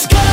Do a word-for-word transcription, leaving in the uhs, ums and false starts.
Let's go.